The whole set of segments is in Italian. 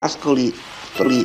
Ascoli, Ascoli.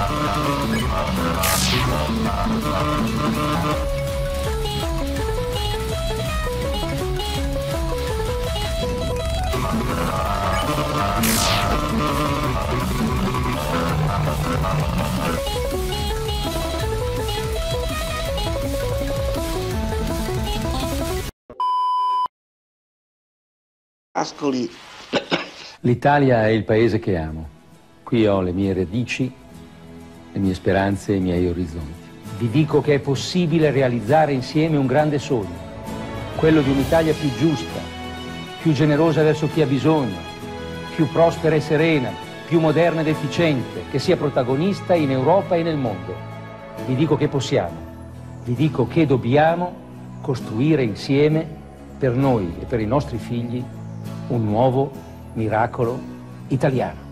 L'Italia è il paese che amo. Qui ho le mie radici, le mie speranze e i miei orizzonti. Vi dico che è possibile realizzare insieme un grande sogno, quello di un'Italia più giusta, più generosa verso chi ha bisogno, più prospera e serena, più moderna ed efficiente, che sia protagonista in Europa e nel mondo. Vi dico che possiamo, vi dico che dobbiamo costruire insieme, per noi e per i nostri figli, un nuovo miracolo italiano.